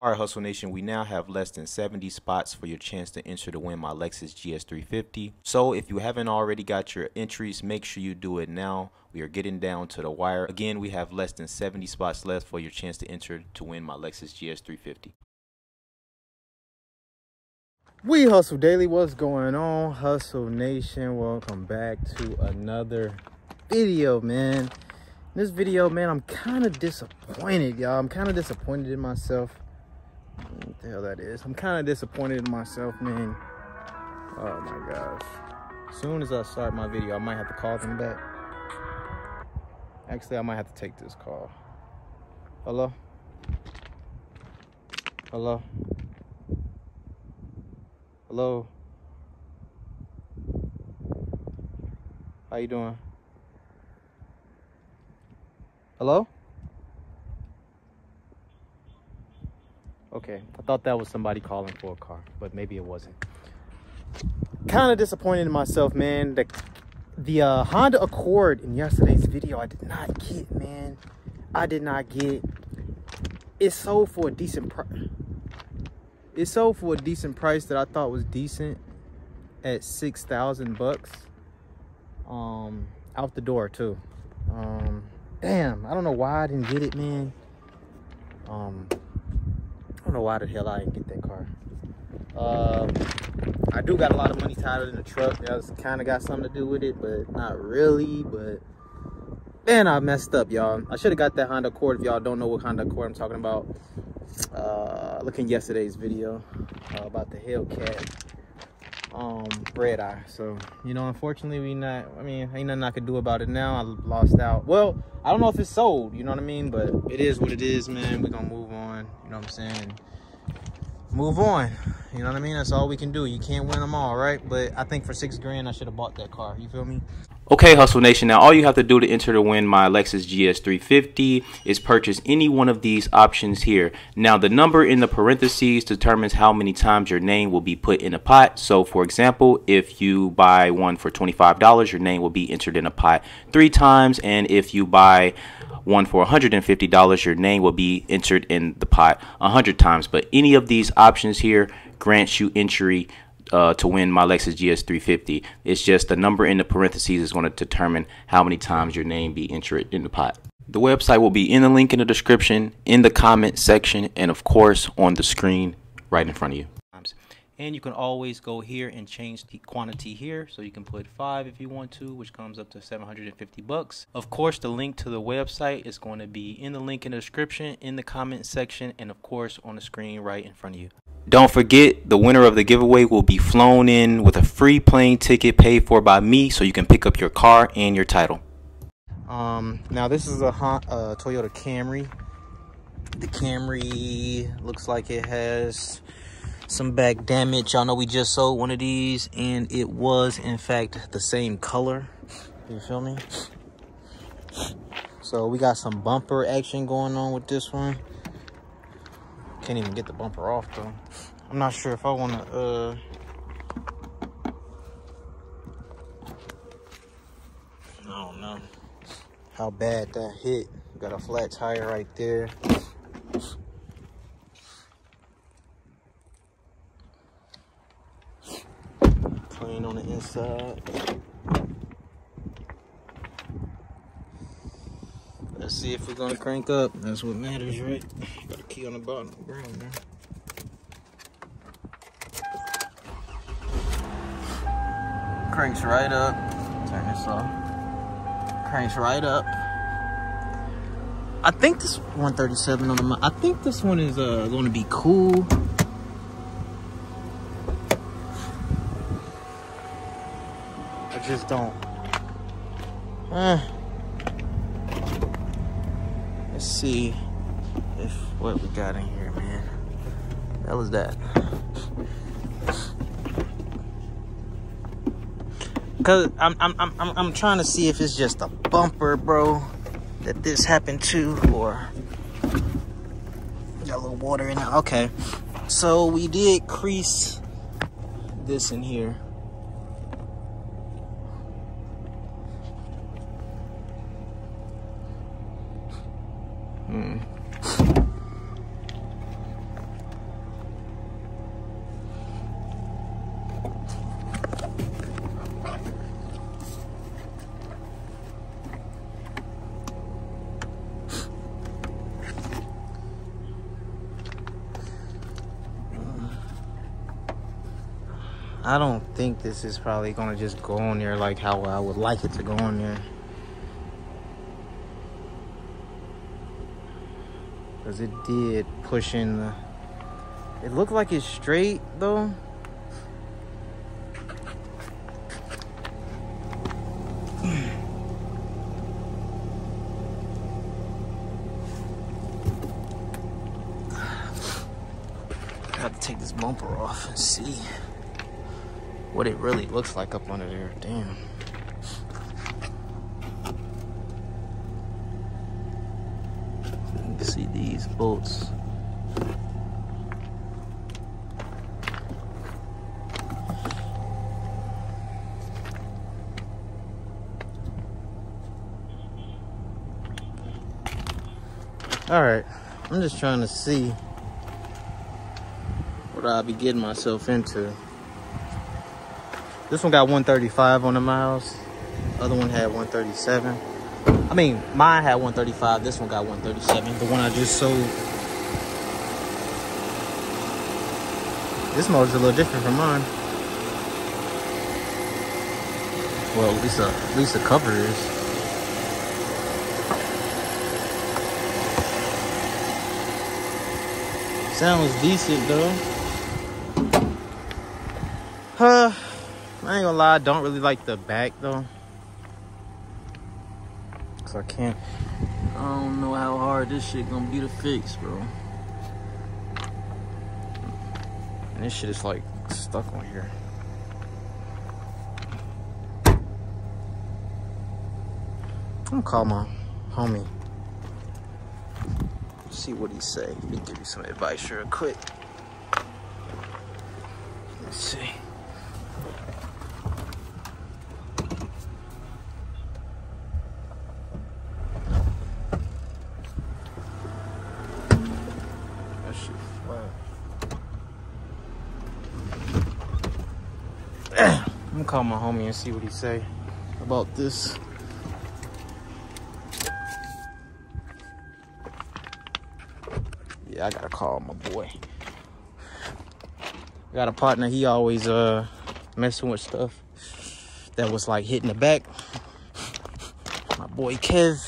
All right, Hustle Nation, we now have less than 70 spots for your chance to enter to win my Lexus GS 350. So if you haven't already got your entries, make sure you do it now. We are getting down to the wire. Again, we have less than 70 spots left for your chance to enter to win my Lexus GS 350. We Hustle Daily, what's going on, Hustle Nation? Welcome back to another video, man. In this video, man, I'm kind of disappointed, y'all. I'm kind of disappointed in myself. What the hell that is? I'm kind of disappointed in myself, man. Oh my gosh. As soon as I start my video, I might have to call them back. Actually, I might have to take this call. Hello? Hello? Hello? How you doing? Hello? Okay, I thought that was somebody calling for a car, but maybe it wasn't. Kind of disappointed in myself, man. The Honda Accord in yesterday's video, I did not get, man. I did not get. It sold for a decent price. It sold for a decent price that I thought was decent at 6,000 bucks. Out the door too. Damn, I don't know why I didn't get it, man. I don't know why the hell I didn't get that car. I do got a lot of money tied up in the truck. That's kind of got something to do with it, but not really. But man, I messed up, y'all. I should have got that Honda Accord. If y'all don't know what Honda Accord I'm talking about, look in yesterday's video about the Hellcat red eye. So, you know, unfortunately, ain't nothing I could do about it now. I lost out. Well, I don't know if it's sold, you know what I mean? But it is what it is, man. We're gonna move on. You know what I'm saying? Move on. You know what I mean? That's all we can do. You can't win them all, right? But I think for $6,000, I should have bought that car. You feel me? Okay, Hustle Nation, now all you have to do to enter to win my Lexus GS 350 is purchase any one of these options here. Now, the number in the parentheses determines how many times your name will be put in a pot. So, for example, if you buy one for $25, your name will be entered in a pot 3 times. And if you buy one for $150, your name will be entered in the pot 100 times. But any of these options here grants you entry to win my Lexus GS 350. It's just the number in the parentheses is going to determine how many times your name be entered in the pot. The website will be in the link in the description, in the comment section, and of course on the screen right in front of you. And you can always go here and change the quantity here. So you can put 5 if you want to, which comes up to 750 bucks. Of course, the link to the website is going to be in the link in the description, in the comment section, and of course on the screen right in front of you. Don't forget, the winner of the giveaway will be flown in with a free plane ticket paid for by me, so you can pick up your car and your title. Now this is a Toyota Camry. The Camry looks like it has some back damage. Y'all know we just sold one of these, and it was, in fact, the same color. You feel me? So we got some bumper action going on with this one. Can't even get the bumper off though. I'm not sure if I want to I don't know how bad that hit. Got a flat tire right there. Clean on the inside. Let's see if we're gonna crank up. That's what matters, right? Got a key on the bottom of the ground, man. Cranks right up. Turn this off. Cranks right up. I think this 137 on the mic. I think this one is gonna be cool. I just don't. Let's see if what we got in here, man. That was that. Cause I'm trying to see if it's just a bumper, bro, that this happened to, or got a little water in it. Okay, so we did crease this in here. I don't think this is probably going to just go on there like how I would like it to go on there. Because it did push in the... It looked like it's straight, though. I'll take this bumper off and see what it really looks like up under there. Damn. You can see these bolts. All right, I'm just trying to see what I'll be getting myself into. This one got 135 on the miles. The other one had 137. I mean, mine had 135. This one got 137. The one I just sold. This motor's a little different from mine. Well, at least the cover is. Sounds decent, though. I ain't gonna lie, I don't really like the back, though. Because I don't know how hard this shit gonna be to fix, bro. And this shit is, like, stuck on here. I'm gonna call my homie. See what he say. Let me give you some advice real quick. Let's see. That shit's flat. I'm gonna call my homie and see what he say about this. I gotta call my boy. I got a partner, he always messing with stuff that was like hitting the back. My boy Kev.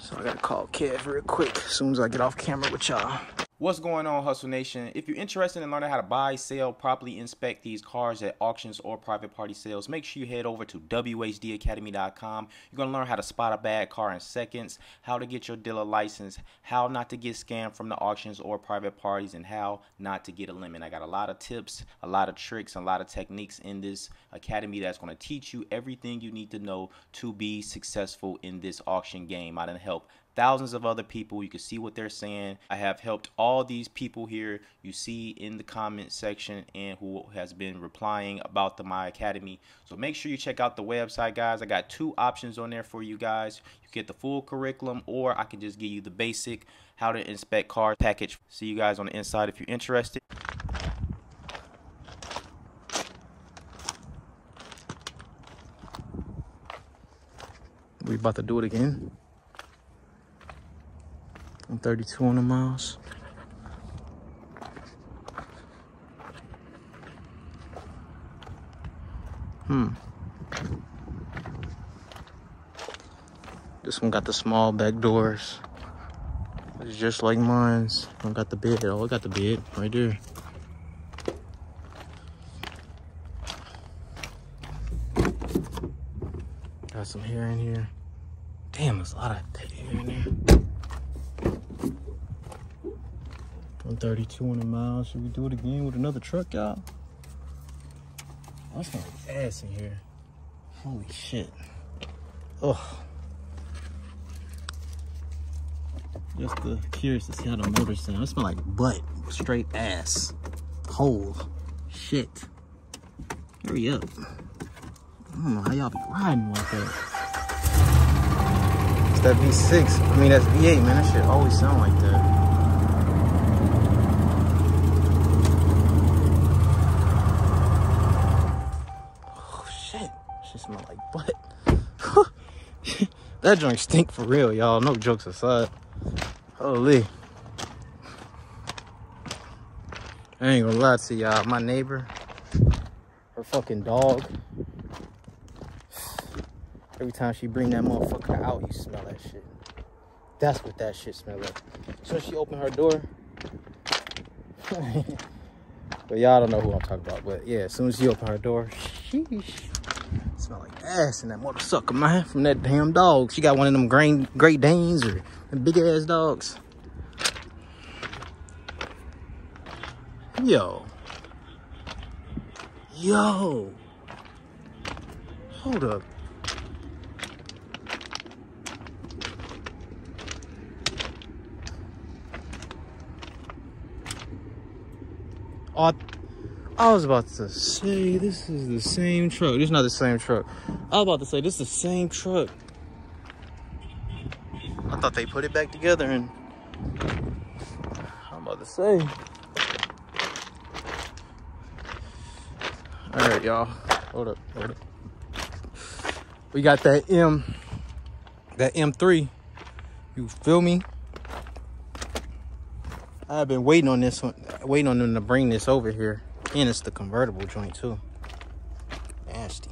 So I gotta call Kev real quick as soon as I get off camera with y'all. What's going on, Hustle Nation? If you're interested in learning how to buy, sell, properly inspect these cars at auctions or private party sales, make sure you head over to whdacademy.com. You're going to learn how to spot a bad car in seconds, how to get your dealer license, how not to get scammed from the auctions or private parties, and how not to get a lemon. I got a lot of tips, a lot of tricks, and a lot of techniques in this academy that's going to teach you everything you need to know to be successful in this auction game. I done helped thousands of other people. You can see what they're saying. I have helped all these people here you see in the comment section and who has been replying about the My Academy. So make sure you check out the website, guys. I got two options on there for you guys. You get the full curriculum, or I can just give you the basic how to inspect car package. See you guys on the inside if you're interested. We about to do it again. 32 on the miles. This one got the small back doors. It's just like mine's. I got the bed. Oh, I got the bed right there. Got some hair in here. Damn, there's a lot of thick hair in there. 132 on the mile. Should we do it again with another truck, y'all? That's my ass in here. Holy shit. Oh. Just curious to see how the motor sounds. It smells like butt. Straight ass. Whole shit. Hurry up. I don't know how y'all be riding like that. It's that V6. I mean, that's V8, man. That shit always sound like that. That joint stink for real, y'all. No jokes aside. Holy. I ain't gonna lie to y'all. My neighbor, her fucking dog. Every time she bring that motherfucker out, you smell that shit. That's what that shit smell like. So she opened her door. But y'all don't know who I'm talking about. But yeah, as soon as she opened her door, sheesh. Smell like ass in that motherfucker, man. From that damn dog. She got one of them Great Danes or big ass dogs. Yo. Yo. Hold up. I was about to say this is the same truck. This is not the same truck. I was about to say this is the same truck. I thought they put it back together and I'm about to say. All right, y'all. Hold up, hold up. We got that M3. You feel me? I've been waiting on this one, waiting on them to bring this over here. And it's the convertible joint too. Nasty.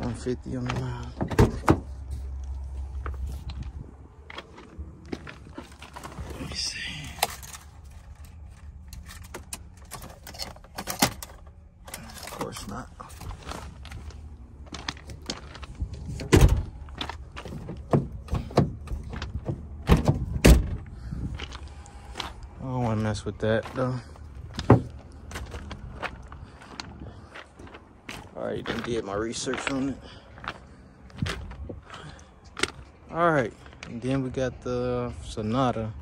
$150 on the mile. Let me see. Of course not. Mess with that though. Already done did my research on it. All right, and then we got the Sonata.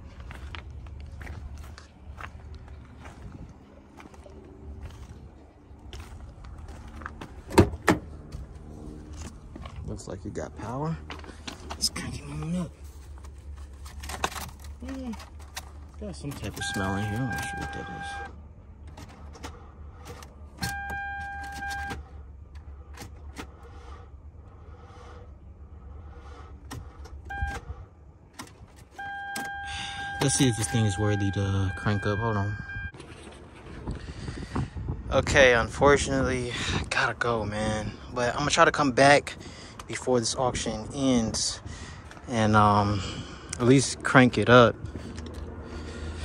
Looks like it got power. Let's crank it on up. Yeah. Got some type of smell in here. I'm not sure what that is. Let's see if this thing is worthy to crank up. Hold on. Okay, unfortunately, I gotta go, man. But I'm gonna try to come back before this auction ends and at least crank it up.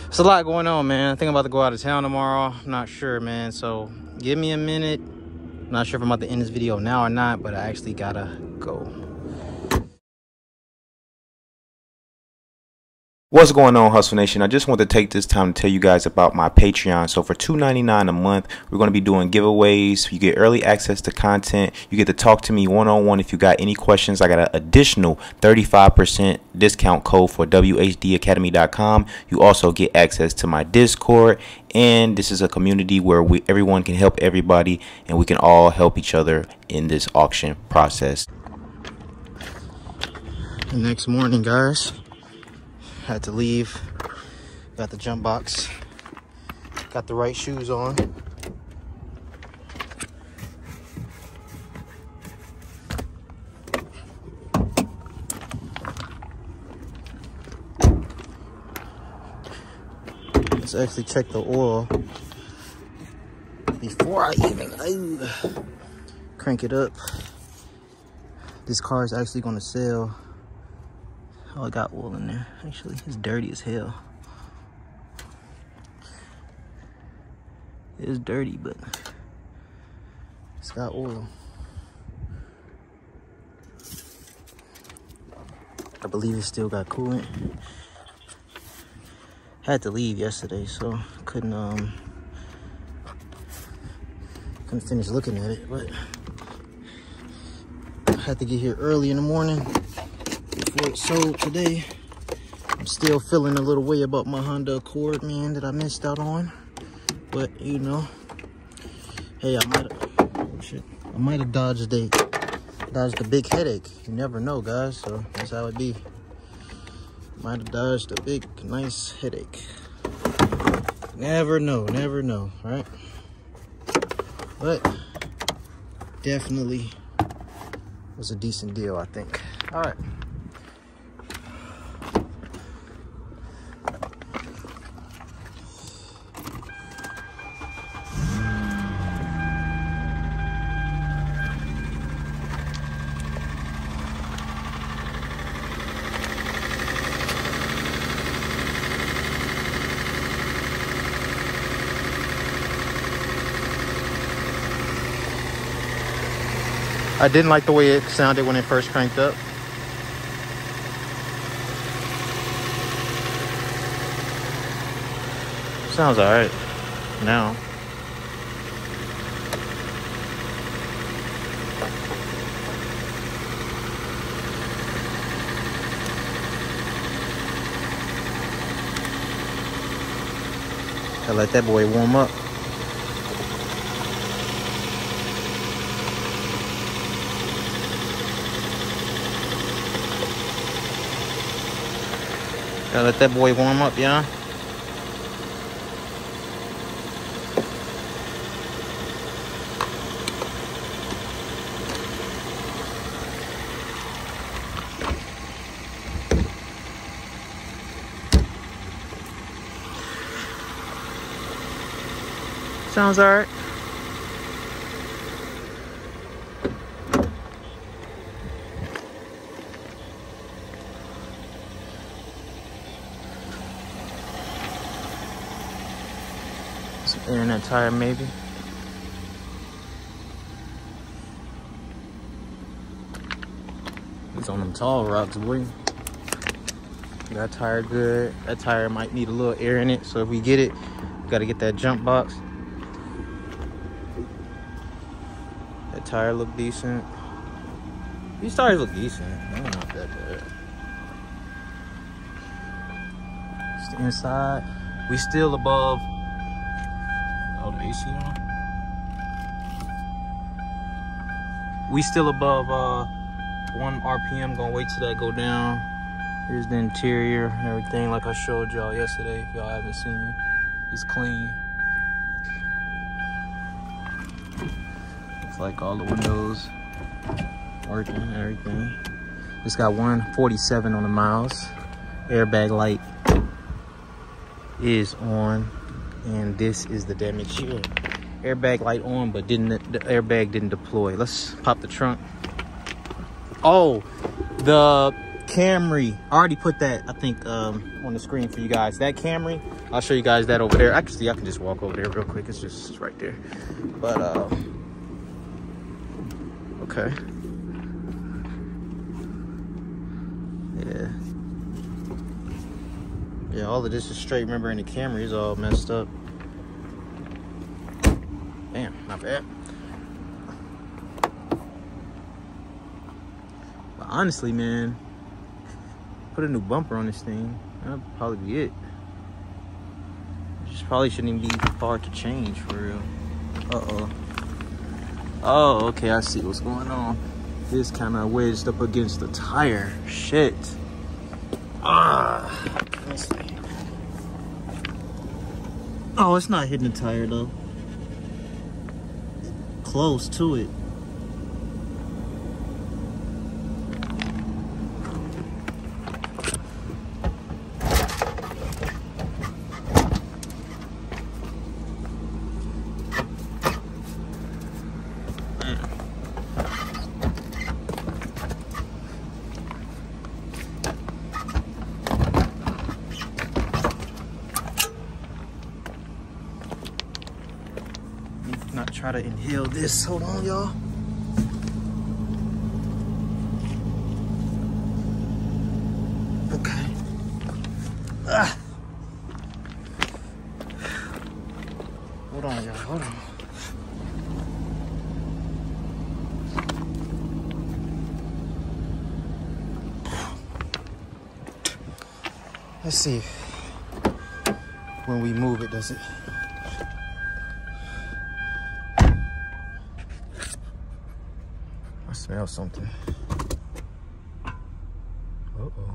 It's a lot going on, man. I think I'm about to go out of town tomorrow. I'm not sure, man. So give me a minute. I'm not sure if I'm about to end this video now or not, but I actually gotta go. What's going on, Hustle Nation? I just want to take this time to tell you guys about my Patreon. So for $2.99 a month, we're going to be doing giveaways. You get early access to content. You get to talk to me one-on-one if you got any questions. I got an additional 35% discount code for whdacademy.com. You also get access to my Discord. And this is a community where everyone can help everybody, and we can all help each other in this auction process. The next morning, guys. Had to leave, got the jump box, got the right shoes on. Let's actually check the oil before I even crank it up. This car is actually going to sell. Oh, I got wool in there. Actually, it's dirty as hell. It's dirty, but it's got oil. I believe it still got coolant. Had to leave yesterday, so couldn't finish looking at it, but I had to get here early in the morning. So today, I'm still feeling a little way about my Honda Accord, man, that I missed out on. But you know, hey, I might have dodged the big headache. You never know, guys. So that's how it be. Might have dodged a big nice headache. Never know, never know, right? But definitely was a decent deal, I think. All right. I didn't like the way it sounded when it first cranked up. Sounds alright now. I let that boy warm up. Gotta let that boy warm up, yeah. Sounds all right. Some air in that tire, maybe. He's on them tall rocks, boy. That tire good. That tire might need a little air in it, so if we get it, we gotta get that jump box. Tire look decent. These tires look decent. They're not that bad. It's the inside. We still above. Oh, the AC on. We still above 1 RPM. Gonna wait till that go down. Here's the interior and everything, like I showed y'all yesterday. If y'all haven't seen it, it's clean. Like all the windows working and everything. It's got 147 on the miles. Airbag light is on, and this is the damage here. Airbag light on, but the airbag didn't deploy. Let's pop the trunk. Oh, the Camry. I already put that, I think, on the screen for you guys. That Camry, I'll show you guys that over there. Actually, I can just walk over there real quick. It's just right there. But okay. Yeah. Yeah, all of this is straight. Remember, in the Camry, it's all messed up. Damn, not bad. But honestly, man, put a new bumper on this thing. That'll probably be it. Just probably shouldn't even be far to change, for real. Uh-oh. Oh, okay, I see what's going on. This kind of wedged up against the tire. Shit. Ah. Let's see. Oh, it's not hitting the tire, though. Close to it. Try to inhale this. Hold on, y'all. Okay. Ah. Hold on, y'all. Hold on. Let's see. When we move it, does it? Smell something. Uh-oh.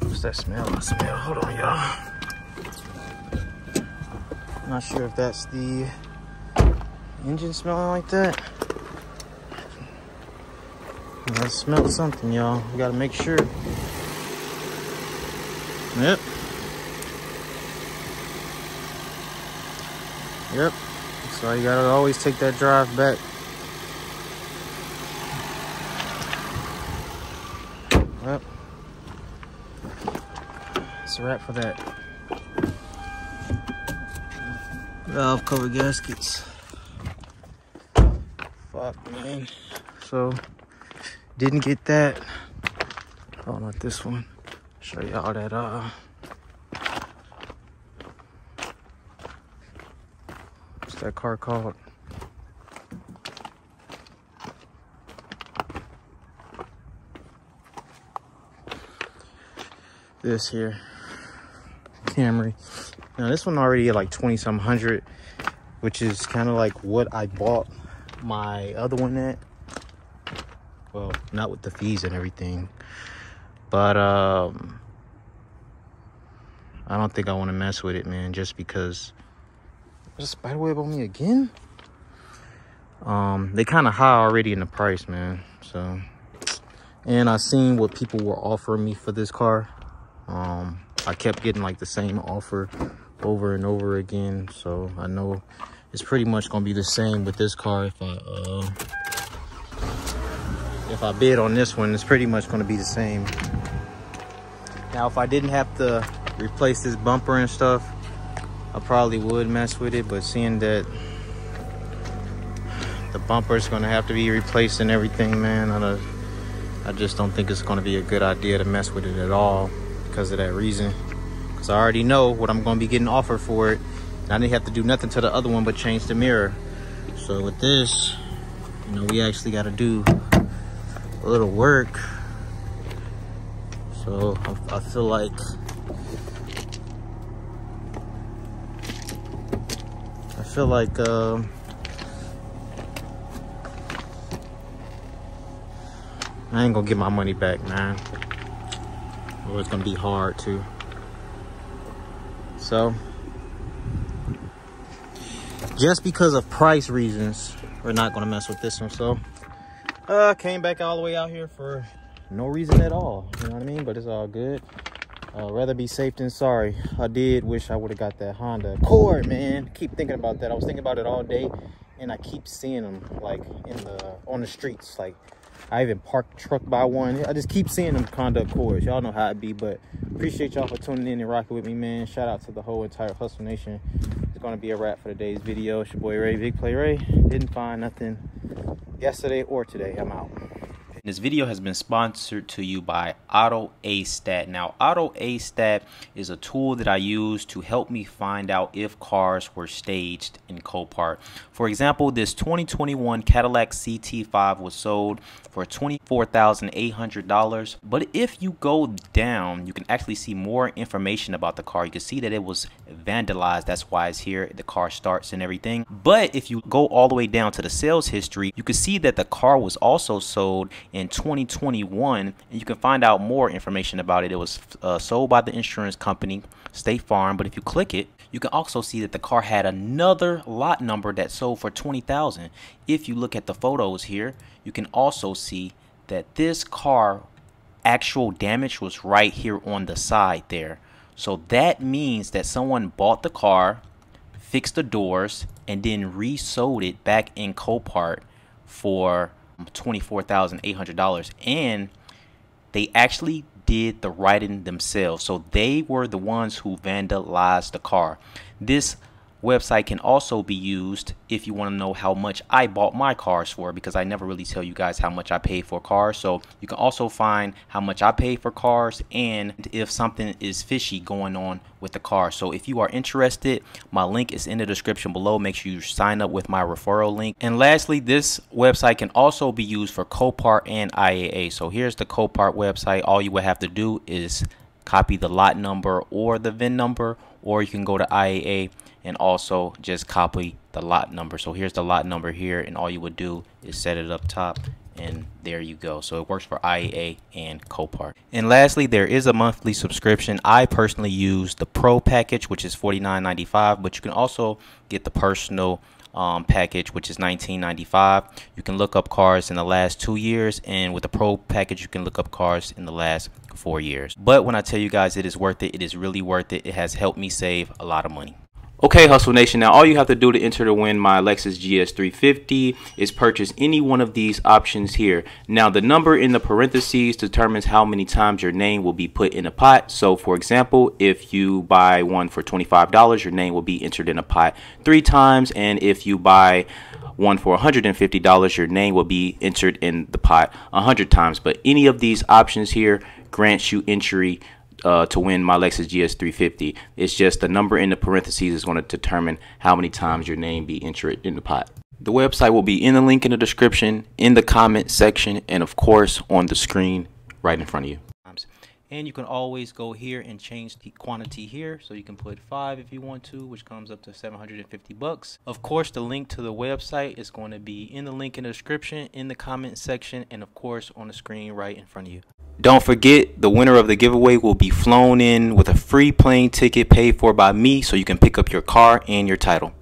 What's that smell? I smell. Hold on, y'all. I'm not sure if that's the engine smelling like that. I smell something, y'all. We gotta make sure. Yep. Yep, so you gotta always take that drive back. Yep. That's a wrap for that. valve cover gaskets. Fuck, man. So, didn't get that. Oh, not this one. Show y'all that, what's that car called? This here, Camry. Now this one already at like 20-some hundred, which is kind of like what I bought my other one at. Well, not with the fees and everything, but I don't think I want to mess with it, man, just because. There's a spider web on me again. They kind of high already in the price, man. So, and I seen what people were offering me for this car. I kept getting like the same offer over and over again, so I know it's pretty much gonna be the same with this car. If I bid on this one, it's pretty much gonna be the same. Now if I didn't have to replace this bumper and stuff, I probably would mess with it, but seeing that the bumper is gonna have to be replaced and everything, man, I just don't think it's gonna be a good idea to mess with it at all, because of that reason, because I already know what I'm going to be getting offered for it, and I didn't have to do nothing to the other one but change the mirror. So with this, you know, we actually got to do a little work, so I feel like I ain't gonna get my money back, man. Or it's gonna be hard too. So just because of price reasons, we're not gonna mess with this one. So came back all the way out here for no reason at all, you know what I mean? But it's all good. Rather be safe than sorry. I did wish I would have got that Honda Accord, man. Keep thinking about that. I was thinking about it all day, and I keep seeing them like on the streets. Like, I even parked the truck by one. I just keep seeing them Honda Accords. Y'all know how it be, but appreciate y'all for tuning in and rocking with me, man. Shout out to the whole entire Hustle Nation. It's going to be a wrap for today's video. It's your boy Ray, Big Play Ray. Didn't find nothing yesterday or today. I'm out. This video has been sponsored to you by Auto A-Stat. Now, Auto A-Stat is a tool that I use to help me find out if cars were staged in Copart. For example, this 2021 Cadillac CT5 was sold for $24,800. But if you go down, you can actually see more information about the car. You can see that it was vandalized. That's why it's here. The car starts and everything. But if you go all the way down to the sales history, you can see that the car was also sold in 2021, and you can find out more information about it. It was sold by the insurance company State Farm, but if you click it, you can also see that the car had another lot number that sold for $20,000. If you look at the photos here, you can also see that this car actual damage was right here on the side there. So that means that someone bought the car, fixed the doors, and then resold it back in Copart for $24,800, and they actually did the writing themselves. So they were the ones who vandalized the car. This website can also be used if you want to know how much I bought my cars for, because I never really tell you guys how much I pay for cars. So you can also find how much I pay for cars and if something is fishy going on with the car. So if you are interested, my link is in the description below. Make sure you sign up with my referral link. And lastly, this website can also be used for Copart and IAA. So here's the Copart website. All you would have to do is copy the lot number or the VIN number, or you can go to IAA and also just copy the lot number. So here's the lot number here, and all you would do is set it up top, and there you go. So it works for IAA and Copart. And lastly, there is a monthly subscription. I personally use the Pro package, which is $49.95, but you can also get the personal package, which is $19.95. You can look up cars in the last 2 years, and with the Pro package you can look up cars in the last 4 years. But when I tell you guys it is worth it, it is really worth it. It has helped me save a lot of money. Okay, Hustle Nation, now all you have to do to enter to win my Lexus GS 350 is purchase any one of these options here. Now, the number in the parentheses determines how many times your name will be put in a pot. So, for example, if you buy one for $25, your name will be entered in a pot 3 times. And if you buy one for $150, your name will be entered in the pot 100 times. But any of these options here grants you entry to win my Lexus GS 350. It's just the number in the parentheses is going to determine how many times your name be entered in the pot. The website will be in the link in the description, in the comment section, and of course on the screen right in front of you. And you can always go here and change the quantity here, so you can put 5 if you want to, which comes up to $750. Of course, the link to the website is going to be in the link in the description, in the comment section, and of course on the screen right in front of you. Don't forget, the winner of the giveaway will be flown in with a free plane ticket paid for by me, so you can pick up your car and your title.